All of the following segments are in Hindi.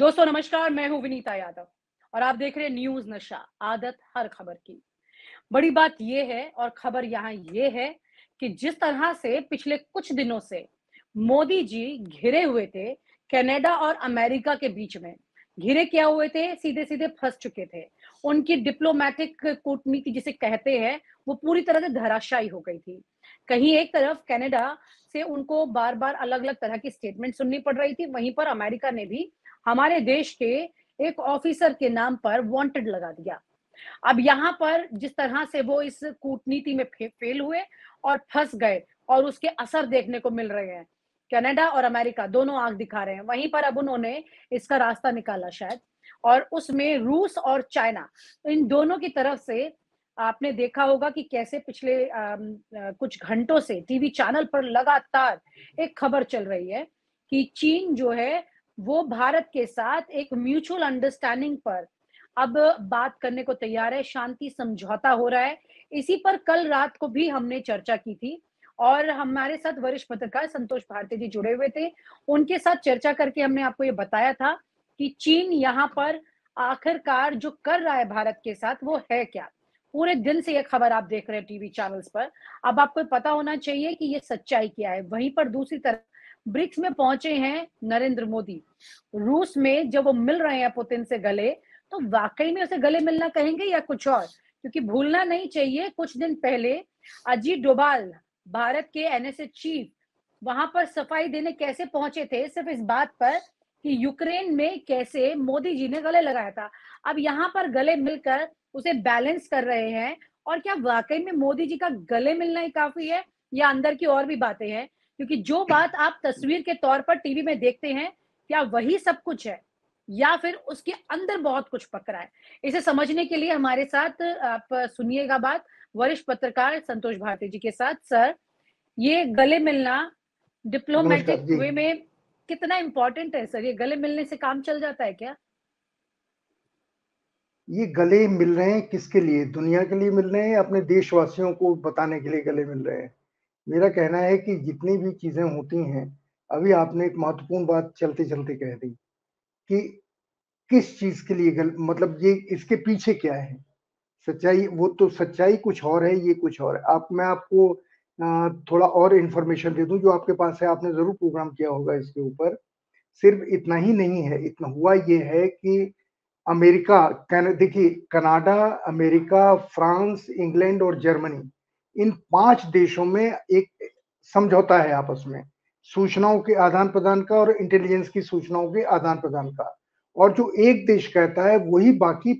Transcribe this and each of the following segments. दोस्तों नमस्कार, मैं हूं विनीता यादव और आप देख रहे हैं न्यूज नशा, आदत हर खबर की। बड़ी बात यह है और खबर यहाँ ये है कि जिस तरह से पिछले कुछ दिनों से मोदी जी घिरे हुए थे कनाडा और अमेरिका के बीच में, घिरे क्या हुए थे, सीधे सीधे फंस चुके थे। उनकी डिप्लोमेटिक कूटनीति जिसे कहते हैं वो पूरी तरह से धराशायी हो गई थी। कहीं एक तरफ कनाडा से उनको बार बार अलग अलग तरह की स्टेटमेंट सुननी पड़ रही थी, वहीं पर अमेरिका ने भी हमारे देश के एक ऑफिसर के नाम पर वांटेड लगा दिया। अब यहाँ पर जिस तरह से वो इस कूटनीति में फेल हुए और फंस गए और उसके असर देखने को मिल रहे हैं। कनाडा और अमेरिका दोनों आग दिखा रहे हैं। वहीं पर अब उन्होंने इसका रास्ता निकाला शायद, और उसमें रूस और चाइना, इन दोनों की तरफ से आपने देखा होगा कि कैसे पिछले कुछ घंटों से टीवी चैनल पर लगातार एक खबर चल रही है कि चीन जो है वो भारत के साथ एक म्यूचुअल अंडरस्टैंडिंग पर अब बात करने को तैयार है, शांति समझौता हो रहा है। इसी पर कल रात को भी हमने चर्चा की थी और हमारे साथ वरिष्ठ पत्रकार संतोष भारती जी जुड़े हुए थे। उनके साथ चर्चा करके हमने आपको ये बताया था कि चीन यहाँ पर आखिरकार जो कर रहा है भारत के साथ वो है क्या। पूरे दिन से ये खबर आप देख रहे हैं टीवी चैनल्स पर। अब आपको पता होना चाहिए कि ये सच्चाई क्या है। वहीं पर दूसरी तरफ ब्रिक्स में पहुंचे हैं नरेंद्र मोदी। रूस में जब वो मिल रहे हैं पुतिन से गले, तो वाकई में उसे गले मिलना कहेंगे या कुछ और, क्योंकि भूलना नहीं चाहिए कुछ दिन पहले अजीत डोभाल, भारत के NSA चीफ, वहां पर सफाई देने कैसे पहुंचे थे, सिर्फ इस बात पर कि यूक्रेन में कैसे मोदी जी ने गले लगाया था। अब यहाँ पर गले मिलकर उसे बैलेंस कर रहे हैं। और क्या वाकई में मोदी जी का गले मिलना ही काफी है या अंदर की और भी बातें हैं, क्योंकि जो बात आप तस्वीर के तौर पर टीवी में देखते हैं क्या वही सब कुछ है या फिर उसके अंदर बहुत कुछ पकड़ा है। इसे समझने के लिए हमारे साथ आप सुनिएगा बात वरिष्ठ पत्रकार संतोष भारती जी के साथ। सर, ये गले मिलना डिप्लोमेटिक वे में कितना इम्पोर्टेंट है सर? ये गले मिलने से काम चल जाता है क्या? ये गले मिल रहे हैं किसके लिए? दुनिया के लिए मिल रहे हैं, अपने देशवासियों को बताने के लिए गले मिल रहे हैं। मेरा कहना है कि जितनी भी चीजें होती हैं, अभी आपने एक महत्वपूर्ण बात चलते चलते कह दी कि किस चीज के लिए मतलब ये इसके पीछे क्या है सच्चाई। वो तो सच्चाई कुछ और है, ये कुछ और है। मैं आपको थोड़ा और इन्फॉर्मेशन दे दूं जो आपके पास है, आपने जरूर प्रोग्राम किया होगा इसके ऊपर। सिर्फ इतना ही नहीं है, इतना हुआ ये है कि अमेरिका, देखिए कनाडा, अमेरिका, फ्रांस, इंग्लैंड और जर्मनी, इन 5 देशों में एक समझौता है आपस में सूचनाओं के आदान प्रदान का और इंटेलिजेंस की सूचनाओं के आदान प्रदान का। और जो एक देश कहता है वही बाकी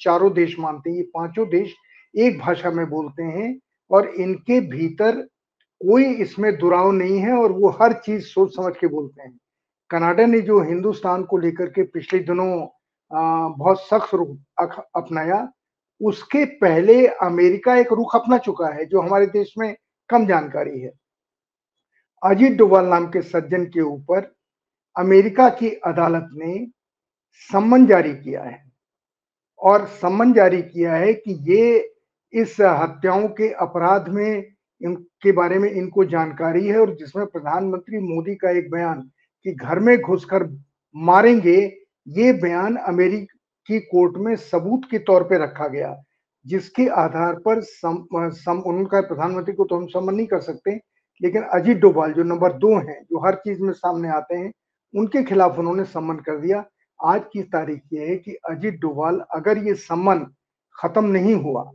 चारों देश मानते हैं। ये पांचों देश एक भाषा में बोलते हैं और इनके भीतर कोई इसमें दुराव नहीं है और वो हर चीज सोच समझ के बोलते हैं। कनाडा ने जो हिंदुस्तान को लेकर के पिछले दिनों बहुत सख्त रुख अपनाया, उसके पहले अमेरिका एक रुख अपना चुका है जो हमारे देश में कम जानकारी है। अजीत डोभाल नाम के सज्जन के ऊपर अमेरिका की अदालत ने सम्मन जारी किया है और सम्मन जारी किया है कि ये इस हत्याओं के अपराध में इनके बारे में इनको जानकारी है, और जिसमें प्रधानमंत्री मोदी का एक बयान कि घर में घुसकर मारेंगे, ये बयान अमेरिका की कोर्ट में सबूत के तौर पे रखा गया, जिसके आधार पर उनका प्रधानमंत्री को तो हम सम्मन नहीं कर सकते, लेकिन अजीत डोभाल जो नंबर 2 हैं, जो हर चीज में सामने आते हैं, उनके खिलाफ उन्होंने सम्मन कर दिया। आज की तारीख ये है कि अजीत डोभाल, अगर ये सम्मन खत्म नहीं हुआ,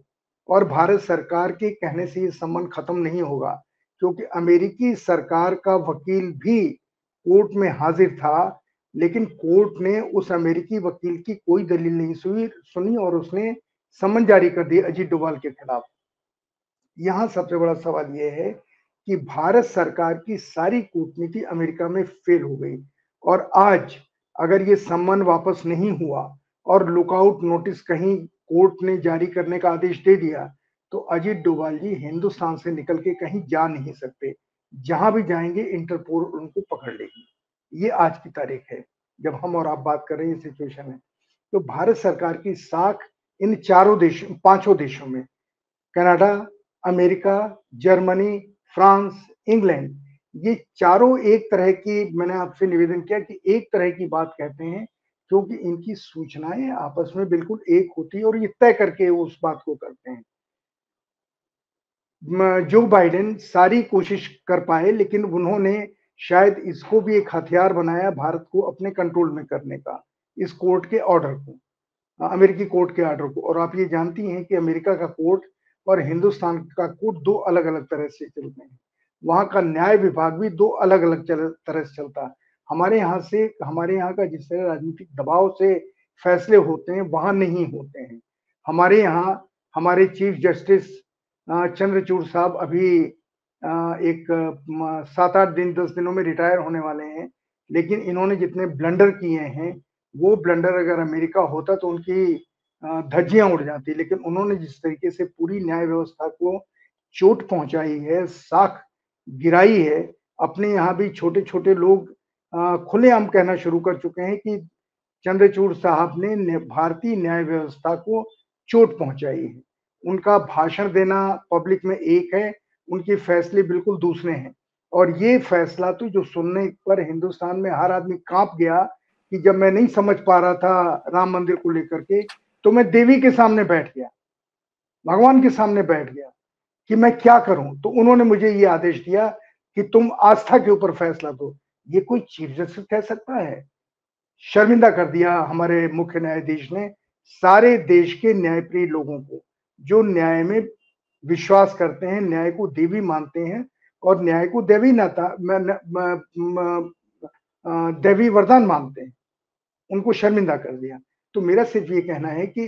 और भारत सरकार के कहने से ये सम्मन खत्म नहीं होगा क्योंकि अमेरिकी सरकार का वकील भी कोर्ट में हाजिर था, लेकिन कोर्ट ने उस अमेरिकी वकील की कोई दलील नहीं सुनी और उसने सम्मन जारी कर दिया अजीत डोभाल के खिलाफ। यहाँ सबसे बड़ा सवाल ये है कि भारत सरकार की सारी कूटनीति अमेरिका में फेल हो गई, और आज अगर ये सम्मन वापस नहीं हुआ और लुकआउट नोटिस कहीं कोर्ट ने जारी करने का आदेश दे दिया, तो अजीत डोभाल जी हिंदुस्तान से निकल के कहीं जा नहीं सकते। जहां भी जाएंगे इंटरपोल उनको पकड़ लेगी। ये आज की तारीख है जब हम और आप बात कर रहे हैं, सिचुएशन है। तो भारत सरकार की साख इन पांचों देशों में, Canada, America, Germany, France, England, ये चारों एक तरह की, मैंने आपसे निवेदन किया कि एक तरह की बात कहते हैं क्योंकि इनकी सूचनाएं आपस में बिल्कुल एक होती है और ये तय करके उस बात को करते हैं। जो बाइडन सारी कोशिश कर पाए, लेकिन उन्होंने शायद इसको भी एक हथियार बनाया भारत को अपने कंट्रोल में करने का, इस कोर्ट के ऑर्डर को, अमेरिकी कोर्ट के ऑर्डर को। और आप ये जानती हैं कि अमेरिका का कोर्ट और हिंदुस्तान का कोर्ट दो अलग अलग तरह से चलते हैं, वहाँ का न्याय विभाग भी दो अलग अलग तरह से चलता है। हमारे यहाँ का जिस तरह राजनीतिक दबाव से फैसले होते हैं वहाँ नहीं होते हैं। हमारे यहाँ हमारे चीफ जस्टिस चंद्रचूड़ साहब अभी एक 7-8 दिन 10 दिनों में रिटायर होने वाले हैं, लेकिन इन्होंने जितने ब्लंडर किए हैं वो ब्लंडर अगर अमेरिका होता तो उनकी धज्जियां उड़ जाती, लेकिन उन्होंने जिस तरीके से पूरी न्याय व्यवस्था को चोट पहुंचाई है, साख गिराई है। अपने यहाँ भी छोटे छोटे लोग खुलेआम कहना शुरू कर चुके हैं कि चंद्रचूड़ साहब ने भारतीय न्याय व्यवस्था को चोट पहुंचाई है। उनका भाषण देना पब्लिक में एक है, उनके फैसले बिल्कुल दूसरे हैं। और ये फैसला तो जो सुनने पर हिंदुस्तान में हर आदमी कांप गया कि जब मैं नहीं समझ पा रहा था राम मंदिर को लेकर के, तो मैं देवी के सामने बैठ गया, भगवान के सामने बैठ गया कि मैं क्या करूं। तो उन्होंने मुझे ये आदेश दिया कि तुम आस्था के ऊपर फैसला दो। ये कोई चीफ जस्टिस कह सकता है? शर्मिंदा कर दिया हमारे मुख्य न्यायाधीश ने सारे देश के न्यायप्रिय लोगों को, जो न्याय में विश्वास करते हैं, न्याय को देवी मानते हैं और न्याय को देवी नाता देवी वरदान मानते हैं। उनको शर्मिंदा कर दिया। तो मेरा सिर्फ ये कहना है कि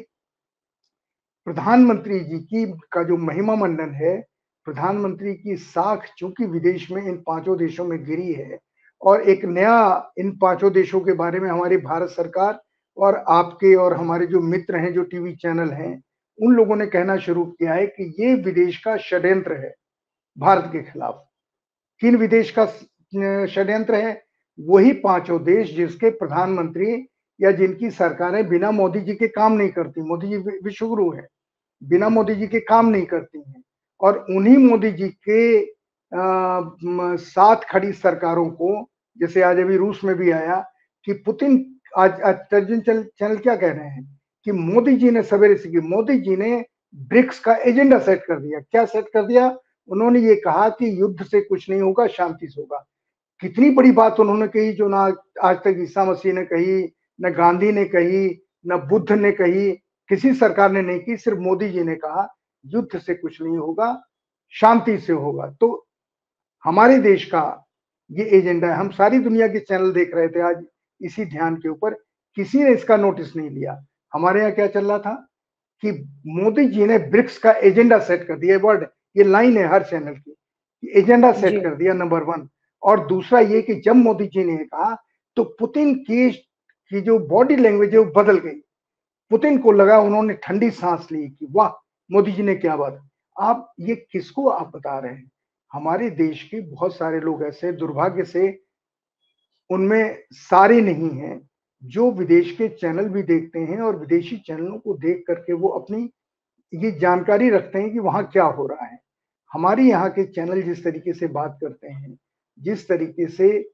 प्रधानमंत्री जी की का जो महिमा मंडन है, प्रधानमंत्री की साख चूंकि विदेश में इन 5 देशों में गिरी है, और एक नया इन 5 देशों के बारे में हमारी भारत सरकार और आपके और हमारे जो मित्र हैं, जो टीवी चैनल हैं, उन लोगों ने कहना शुरू किया है कि ये विदेश का षड्यंत्र है भारत के खिलाफ। किन विदेश का षड्यंत्र है? वही 5 देश जिसके प्रधानमंत्री या जिनकी सरकारें बिना मोदी जी के काम नहीं करती। मोदी जी विश्वगुरु है, बिना मोदी जी के काम नहीं करती हैं, और उन्हीं मोदी जी के साथ खड़ी सरकारों को, जैसे आज अभी रूस में भी आया कि पुतिन आज चैनल क्या कह रहे हैं कि मोदी जी ने सवेरे से, कि मोदी जी ने ब्रिक्स का एजेंडा सेट कर दिया। क्या सेट कर दिया? उन्होंने ये कहा कि युद्ध से कुछ नहीं होगा, शांति से होगा। कितनी बड़ी बात उन्होंने कही जो ना आज तक ईसा मसीह ने कही, न गांधी ने कही, न बुद्ध ने कही, किसी सरकार ने नहीं की। सिर्फ मोदी जी ने कहा युद्ध से कुछ नहीं होगा, शांति से होगा। तो हमारे देश का ये एजेंडा है। हम सारी दुनिया के चैनल देख रहे थे आज इसी ध्यान के ऊपर, किसी ने इसका नोटिस नहीं लिया। हमारे यहाँ क्या चल रहा था कि मोदी जी ने ब्रिक्स का एजेंडा सेट कर दिया। वर्ड ये लाइन है हर चैनल की, एजेंडा सेट कर दिया, नंबर 1। और दूसरा ये कि जब मोदी जी ने कहा तो पुतिन की जो बॉडी लैंग्वेज है वो बदल गई। पुतिन को लगा, उन्होंने ठंडी सांस ली कि वाह मोदी जी ने क्या बात। आप ये किसको आप बता रहे हैं? हमारे देश के बहुत सारे लोग ऐसे, दुर्भाग्य से उनमें सारे नहीं हैं, जो विदेश के चैनल भी देखते हैं और विदेशी चैनलों को देख करके वो अपनी ये जानकारी रखते हैं कि वहाँ क्या हो रहा है। हमारे यहाँ के चैनल जिस तरीके से बात करते हैं, जिस तरीके से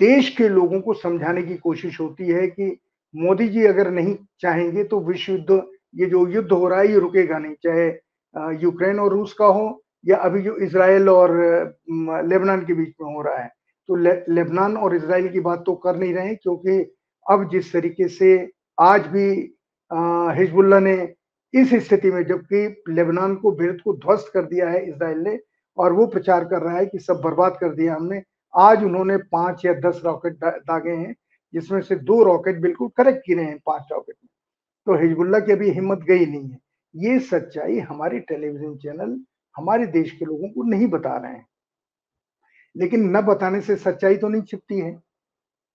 देश के लोगों को समझाने की कोशिश होती है कि मोदी जी अगर नहीं चाहेंगे तो विश्व युद्ध, ये जो युद्ध हो रहा है ये रुकेगा नहीं, चाहे यूक्रेन और रूस का हो या अभी जो इजराइल और लेबनान के बीच में हो रहा है। तो लेबनान और इजराइल की बात तो कर नहीं रहे, क्योंकि अब जिस तरीके से आज भी हिजबुल्ला ने इस स्थिति में, जबकि लेबनान को, बेरूत को ध्वस्त कर दिया है इजराइल ने, और वो प्रचार कर रहा है कि सब बर्बाद कर दिया हमने। आज उन्होंने 5 या 10 रॉकेट दागे हैं, जिसमें से 2 रॉकेट बिल्कुल करेक्ट गिरे हैं 5 रॉकेट में। तो हिजबुल्ला की अभी हिम्मत गई नहीं है। ये सच्चाई हमारे टेलीविजन चैनल हमारे देश के लोगों को नहीं बता रहे हैं, लेकिन न बताने से सच्चाई तो नहीं छिपती है।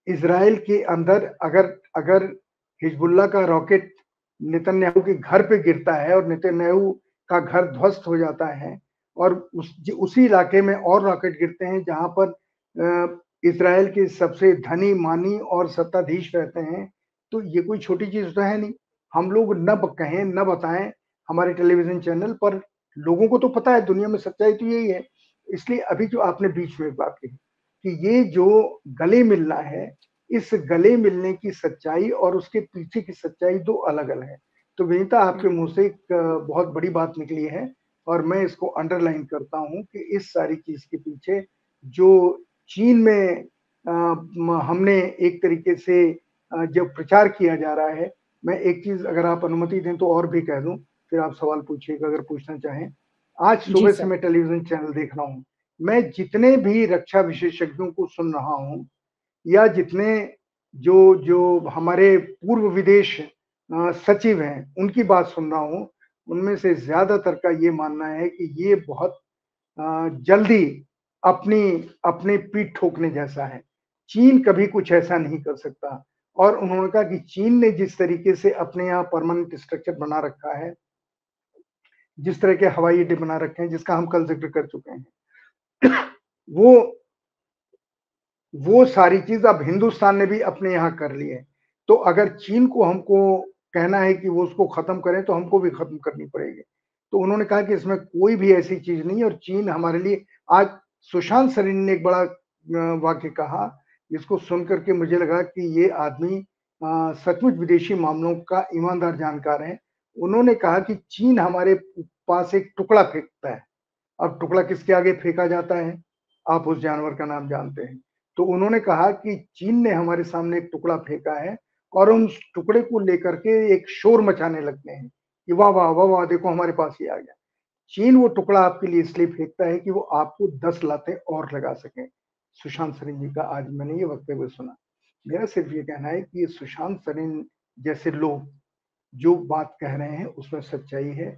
इजराइल के अंदर अगर हिजबुल्ला का रॉकेट नेतन्याहू के घर पे गिरता है और नेतन्याहू का घर ध्वस्त हो जाता है, और उसी इलाके में और रॉकेट गिरते हैं जहां पर इजराइल के सबसे धनी मानी और सत्ताधीश रहते हैं, तो ये कोई छोटी चीज तो है नहीं। हम लोग न कहें न बताएं हमारे टेलीविजन चैनल पर, लोगों को तो पता है, दुनिया में सच्चाई तो यही है। इसलिए अभी जो आपने बीच में बात कही कि ये जो गले मिलना है इस गले मिलने की सच्चाई और उसके पीछे की सच्चाई दो अलग अलग है। तो विनीता, आपके मुंह से एक बहुत बड़ी बात निकली है और मैं इसको अंडरलाइन करता हूं कि इस सारी चीज के पीछे जो चीन में हमने एक तरीके से जब प्रचार किया जा रहा है, मैं एक चीज अगर आप अनुमति दें तो और भी कह दूं, फिर आप सवाल पूछिएगा अगर पूछना चाहें। आज सुबह से मैं टेलीविजन चैनल देख रहा हूं, मैं जितने भी रक्षा विशेषज्ञों को सुन रहा हूँ या जितने जो हमारे पूर्व विदेश सचिव हैं उनकी बात सुन रहा हूँ, उनमें से ज्यादातर का ये मानना है कि ये बहुत जल्दी अपनी पीठ ठोकने जैसा है। चीन कभी कुछ ऐसा नहीं कर सकता। और उन्होंने कहा कि चीन ने जिस तरीके से अपने यहाँ परमानेंट स्ट्रक्चर बना रखा है, जिस तरह के हवाई अड्डे बना रखे हैं, जिसका हम कल जिक्र कर चुके हैं, वो सारी चीज अब हिंदुस्तान ने भी अपने यहाँ कर ली है। तो अगर चीन को हमको कहना है कि वो उसको खत्म करें तो हमको भी खत्म करनी पड़ेगी। तो उन्होंने कहा कि इसमें कोई भी ऐसी चीज नहीं है और चीन हमारे लिए आज सुशांत सरीन ने एक बड़ा वाक्य कहा जिसको सुनकर के मुझे लगा कि ये आदमी सचमुच विदेशी मामलों का ईमानदार जानकार है। उन्होंने कहा कि चीन हमारे पास एक टुकड़ा फेंकता है, अब टुकड़ा किसके आगे फेंका जाता है, आप उस जानवर का नाम जानते हैं। तो उन्होंने कहा कि चीन ने हमारे सामने एक टुकड़ा फेंका है और उन टुकड़े को लेकर के एक शोर मचाने लगते हैं कि वाह वाह वाह वाह, देखो हमारे पास ये आ गया। चीन वो टुकड़ा आपके लिए इसलिए फेंकता है कि वो आपको 10 लातें और लगा सके। सुशांत सरीन जी का आज मैंने ये वक्तव्य हुए सुना। मेरा सिर्फ ये कहना है कि सुशांत सरीन जैसे लोग जो बात कह रहे हैं उसमें सच्चाई है।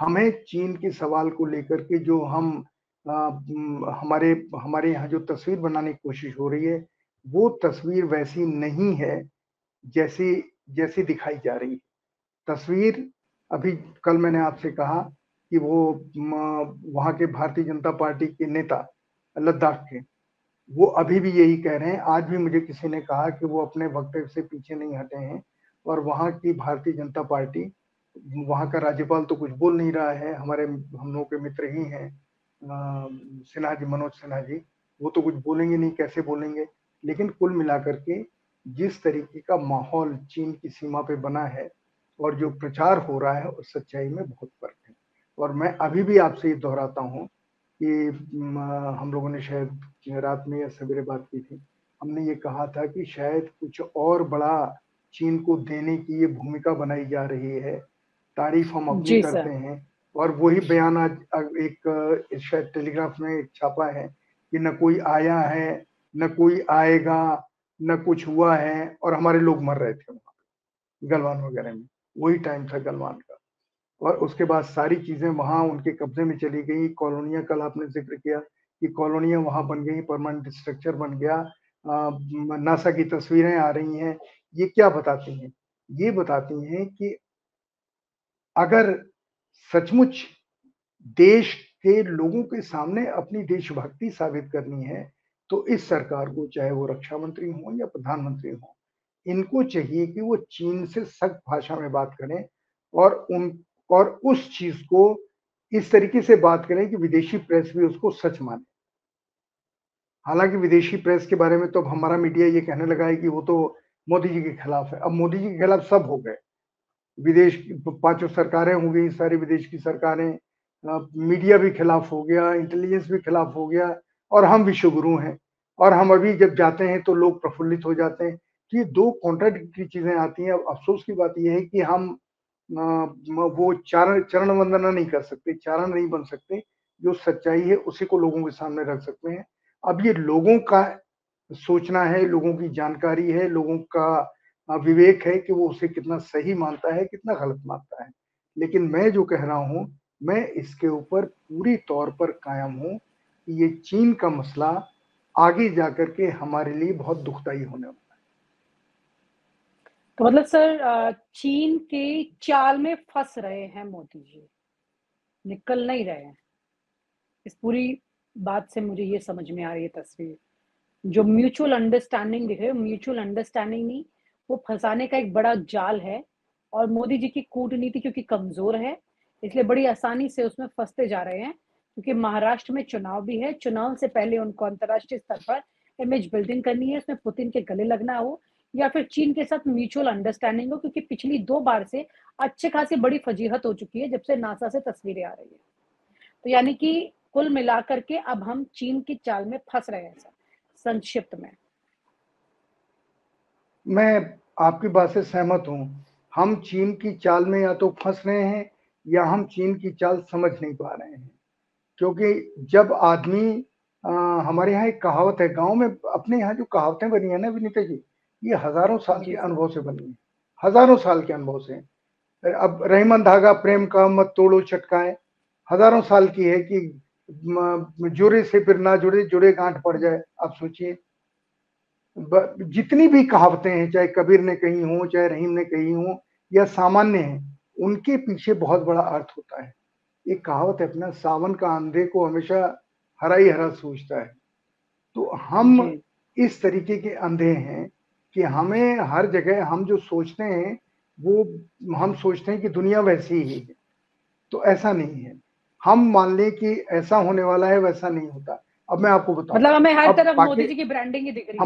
हमें चीन के सवाल को लेकर के जो हमारे यहाँ जो तस्वीर बनाने की कोशिश हो रही है वो तस्वीर वैसी नहीं है जैसी दिखाई जा रही है। तस्वीर अभी कल मैंने आपसे कहा कि वो वहाँ के भारतीय जनता पार्टी के नेता लद्दाख के, वो अभी भी यही कह रहे हैं। आज भी मुझे किसी ने कहा कि वो अपने वक्तव्य से पीछे नहीं हटे हैं और वहाँ की भारतीय जनता पार्टी, वहाँ का राज्यपाल तो कुछ बोल नहीं रहा है, हम लोगों के मित्र ही हैं सिन्हा जी, मनोज सिन्हा जी, वो तो कुछ बोलेंगे नहीं, कैसे बोलेंगे। लेकिन कुल मिलाकर के जिस तरीके का माहौल चीन की सीमा पे बना है और जो प्रचार हो रहा है उस सच्चाई में बहुत फर्क है। और मैं अभी भी आपसे ये दोहराता हूँ कि हम लोगों ने शायद रात में या सवेरे बात की थी, हमने ये कहा था कि शायद कुछ और बड़ा चीन को देने की ये भूमिका बनाई जा रही है। तारीफ हम अपनी करते हैं और वही बयान आज एक शायद टेलीग्राफ में छापा है कि न कोई आया है, न कोई आएगा, न कुछ हुआ है और हमारे लोग मर रहे थे वहाँ गलवान वगैरह में। वही टाइम था गलवान का और उसके बाद सारी चीजें वहाँ उनके कब्जे में चली गई। कॉलोनियाँ, कल आपने जिक्र किया कि कॉलोनियाँ वहाँ बन गई, परमानेंट स्ट्रक्चर बन गया। नासा की तस्वीरें आ रही हैं। ये क्या बताती हैं? ये बताती हैं कि अगर सचमुच देश के लोगों के सामने अपनी देशभक्ति साबित करनी है तो इस सरकार को, चाहे वो रक्षा मंत्री हो या प्रधानमंत्री हो, इनको चाहिए कि वो चीन से सख्त भाषा में बात करें और उस चीज को इस तरीके से बात करें कि विदेशी प्रेस भी उसको सच माने। हालांकि विदेशी प्रेस के बारे में तो अब हमारा मीडिया ये कहने लगा है कि वो तो मोदी जी के खिलाफ है। अब मोदी जी के खिलाफ सब हो गए, विदेश की पांचों सरकारें हो गई, सारी विदेश की सरकारें, मीडिया भी खिलाफ हो गया, इंटेलिजेंस भी खिलाफ हो गया और हम विश्वगुरु हैं और हम अभी जब जाते हैं तो लोग प्रफुल्लित हो जाते हैं। तो ये दो कॉन्ट्राडिक्टरी चीजें आती हैं। अब अफसोस की बात यह है कि हम वो चरण वंदना नहीं कर सकते, चारण नहीं बन सकते। जो सच्चाई है उसी को लोगों के सामने रख सकते हैं। अब ये लोगों का सोचना है, लोगों की जानकारी है, लोगों का विवेक है कि वो उसे कितना सही मानता है, कितना गलत मानता है। लेकिन मैं जो कह रहा हूँ, मैं इसके ऊपर पूरी तौर पर कायम हूँ कि ये चीन का मसला आगे जाकर के हमारे लिए बहुत दुखदायी होने वाला है। तो मतलब सर, चीन के चाल में फंस रहे हैं मोदी जी, निकल नहीं रहे हैं। इस पूरी बात से मुझे ये समझ में आ रही है तस्वीर, जो म्यूचुअल अंडरस्टैंडिंग दिख रही है, म्यूचुअल अंडरस्टैंडिंग नहीं, वो फंसाने का एक बड़ा जाल है। और मोदी जी की कूटनीति क्योंकि कमजोर है इसलिए बड़ी आसानी से उसमें फंसते जा रहे हैं। क्योंकि महाराष्ट्र में चुनाव भी है, चुनाव से पहले उनको अंतर्राष्ट्रीय स्तर पर इमेज बिल्डिंग करनी है, उसमें पुतिन के गले लगना हो या फिर चीन के साथ म्यूचुअल अंडरस्टैंडिंग हो, क्योंकि पिछली 2 बार से अच्छे खासी बड़ी फजीहत हो चुकी है जब से नासा से तस्वीरें आ रही है। तो यानी कि कुल मिलाकर के अब हम चीन की चाल में फंस रहे हैं सर, संक्षिप्त में। मैं आपकी बात से सहमत हूँ। हम चीन की चाल में या तो फंस रहे हैं या हम चीन की चाल समझ नहीं पा रहे हैं, क्योंकि जब आदमी हमारे यहाँ एक कहावत है गांव में, अपने यहाँ जो कहावतें बनी है ना विनीता जी, ये हजारों साल के अनुभव से बनी है, हजारों साल के अनुभव से। अब रहीमन धागा प्रेम का मत तोड़ो चटकाए, हजारों साल की है कि जुड़े से फिर ना जुड़े, जुड़े गांठ पड़ जाए। आप सोचिए जितनी भी कहावतें हैं, चाहे कबीर ने कही हों, चाहे रहीम ने कही हों, या सामान्य हैं, उनके पीछे बहुत बड़ा अर्थ होता है। एक कहावत है अपना, सावन का अंधे को हमेशा हरा ही हरा सूझता है। तो हम इस तरीके के अंधे हैं कि हमें हर जगह हम जो सोचते हैं वो हम सोचते हैं कि दुनिया वैसी ही है, तो ऐसा नहीं है। हम मान लें कि ऐसा होने वाला है, वैसा नहीं होता। अब मैं आपको बताऊं, मतलब हमें हर तरफ मोदी जी की ब्रांडिंग ही दिख रही है।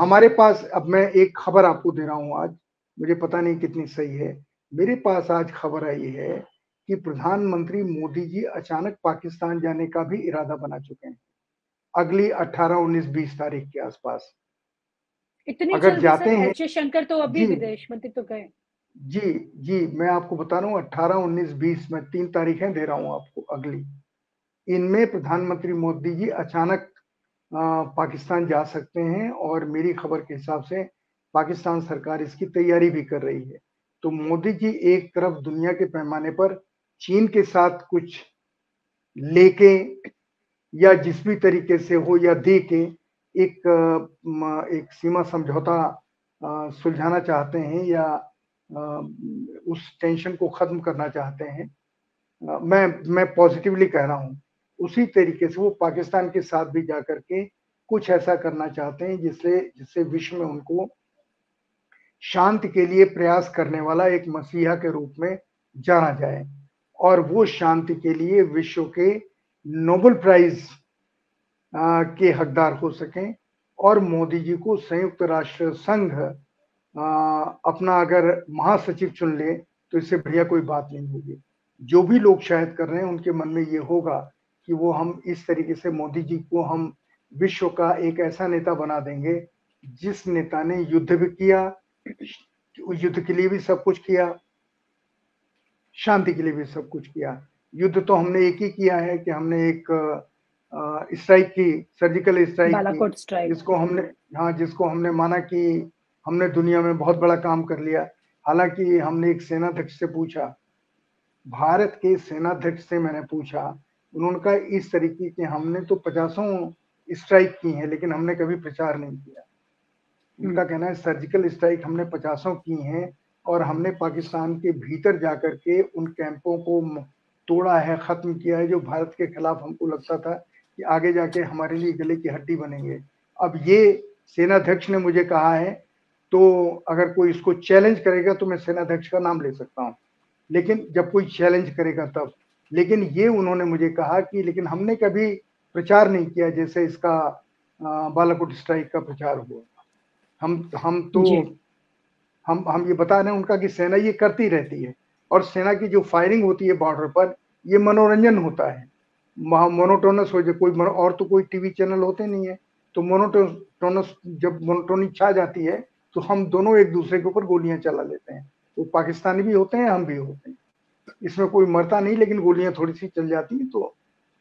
हमारे पास, अब मैं एक खबर आपको दे रहा हूं, आज मुझे पता नहीं कितनी सही है, मेरे पास आज खबर आई है कि प्रधानमंत्री मोदी जी अचानक पाकिस्तान जाने का भी इरादा बना चुके हैं अगली 18, 19, 20 तारीख के आसपास। इतनी अगर जाते हैं, एच शंकर तो अभी विदेश मंत्री तो गए। जी जी, मैं आपको बता रहा हूँ 18, 19, 20 में 3 तारीखें दे रहा हूँ आपको अगली। इनमें प्रधानमंत्री मोदी जी अचानक पाकिस्तान जा सकते हैं और मेरी खबर के हिसाब से पाकिस्तान सरकार इसकी तैयारी भी कर रही है। तो मोदी जी एक तरफ दुनिया के पैमाने पर चीन के साथ कुछ लेके या जिस भी तरीके से हो या दे के एक सीमा समझौता सुलझाना चाहते हैं या उस टेंशन को खत्म करना चाहते हैं, मैं पॉजिटिवली कह रहा हूँ। उसी तरीके से वो पाकिस्तान के साथ भी जाकर के कुछ ऐसा करना चाहते हैं जिससे विश्व में उनको शांति के लिए प्रयास करने वाला एक मसीहा के रूप में जाना जाए, और वो शांति के लिए विश्व के नोबेल प्राइज के हकदार हो सकें। और मोदी जी को संयुक्त राष्ट्र संघ अपना अगर महासचिव चुन ले तो इससे बढ़िया कोई बात नहीं होगी। जो भी लोग शायद कर रहे हैं उनके मन में ये होगा कि वो हम इस तरीके से मोदी जी को हम विश्व का एक ऐसा नेता बना देंगे जिस नेता ने युद्ध भी किया, युद्ध के लिए भी सब कुछ किया, शांति के लिए भी सब कुछ किया। युद्ध तो हमने एक ही किया है कि हमने एक स्ट्राइक की, सर्जिकल स्ट्राइक, जिसको हमने माना कि हमने दुनिया में बहुत बड़ा काम कर लिया। हालांकि हमने एक सेनाध्यक्ष से पूछा, भारत के सेनाध्यक्ष से मैंने पूछा, उन्होंने कहा इस तरीके के हमने तो 50 स्ट्राइक की हैं लेकिन हमने कभी प्रचार नहीं किया। उनका कहना है सर्जिकल स्ट्राइक हमने 50 की हैं और हमने पाकिस्तान के भीतर जाकर के उन कैंपों को तोड़ा है, खत्म किया है जो भारत के खिलाफ हमको लगता था कि आगे जाके हमारे लिए गले की हड्डी बनेंगे। अब ये सेनाध्यक्ष ने मुझे कहा है, तो अगर कोई इसको चैलेंज करेगा तो मैं सेनाध्यक्ष का नाम ले सकता हूँ, लेकिन जब कोई चैलेंज करेगा तब। लेकिन ये उन्होंने मुझे कहा कि लेकिन हमने कभी प्रचार नहीं किया जैसे इसका बालाकोट स्ट्राइक का प्रचार हुआ। हम ये बता रहे हैं उनका कि सेना ये करती रहती है और सेना की जो फायरिंग होती है बॉर्डर पर, ये मनोरंजन होता है, मोनोटोनस हो जाए। कोई और तो कोई टीवी चैनल होते नहीं है, तो मोनोटोनस, जब मोनोटोनी छा जाती है तो हम दोनों एक दूसरे के ऊपर गोलियां चला लेते हैं। वो पाकिस्तानी भी होते हैं, हम भी होते हैं, इसमें कोई मरता नहीं, लेकिन गोलियां थोड़ी सी चल जाती हैं तो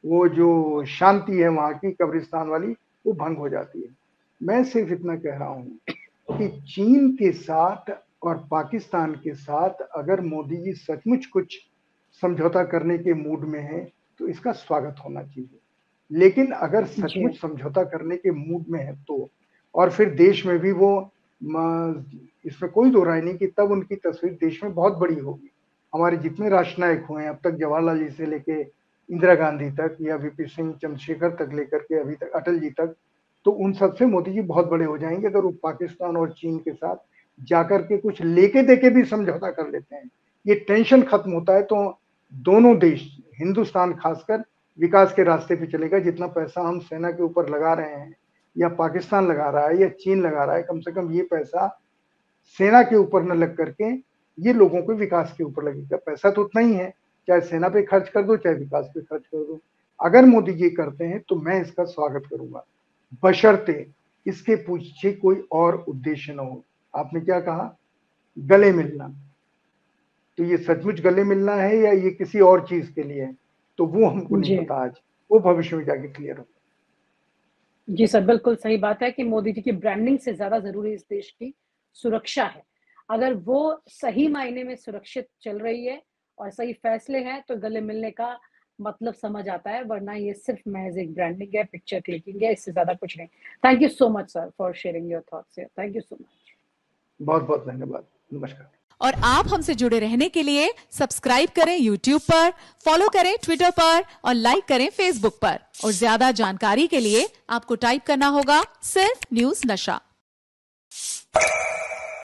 वो जो शांति है वहाँ की कब्रिस्तान वाली, वो भंग हो जाती है। मैं सिर्फ इतना कह रहा हूँ कि चीन के साथ और पाकिस्तान के साथ अगर मोदी जी सचमुच कुछ समझौता करने के मूड में हैं तो इसका स्वागत होना चाहिए, लेकिन अगर सचमुच समझौता करने के मूड में है तो, और फिर देश में भी वो, इसमें कोई दो राय नहीं कि तब उनकी तस्वीर देश में बहुत बड़ी होगी। हमारे जितने राष्ट्रनायक हुए हैं अब तक, जवाहरलाल जी से लेके इंदिरा गांधी तक या वीपी सिंह चंद्रशेखर तक लेकर के अभी तक अटल जी तक, तो उन सबसे मोदी जी बहुत बड़े हो जाएंगे अगर वो पाकिस्तान और चीन के साथ जाकर के कुछ लेके देके भी समझौता कर लेते हैं। ये टेंशन खत्म होता है तो दोनों देश, हिंदुस्तान खासकर, विकास के रास्ते पे चलेगा। जितना पैसा हम सेना के ऊपर लगा रहे हैं या पाकिस्तान लगा रहा है या चीन लगा रहा है, कम से कम ये पैसा सेना के ऊपर न लग करके ये लोगों के विकास के ऊपर लगेगा। पैसा तो उतना ही है, चाहे सेना पे खर्च कर दो चाहे विकास पे खर्च कर दो। अगर मोदी जी करते हैं तो मैं इसका स्वागत करूंगा, बशर्ते इसके पीछे कोई और उद्देश्य न हो। आपने क्या कहा, गले मिलना, तो ये सचमुच गले मिलना है या ये किसी और चीज के लिए है, तो वो हमको नहीं पता। आज वो भविष्य में जाके क्लियर होगा। जी सर, बिल्कुल सही बात है कि मोदी जी की ब्रांडिंग से ज्यादा जरूरी इस देश की सुरक्षा है। अगर वो सही मायने में सुरक्षित चल रही है और सही फैसले हैं तो गले मिलने का मतलब समझ आता है, वरना ये सिर्फ महज एक ब्रांडिंग है, पिक्चर क्लिकिंग है, इससे ज्यादा कुछ नहीं। Thank you so much sir for sharing your thoughts. Thank you so much, बहुत बहुत धन्यवाद, नमस्कार। और आप हमसे जुड़े रहने के लिए सब्सक्राइब करें YouTube पर, फॉलो करें Twitter पर और लाइक करें Facebook पर। और ज्यादा जानकारी के लिए आपको टाइप करना होगा सिर्फ न्यूज नशा।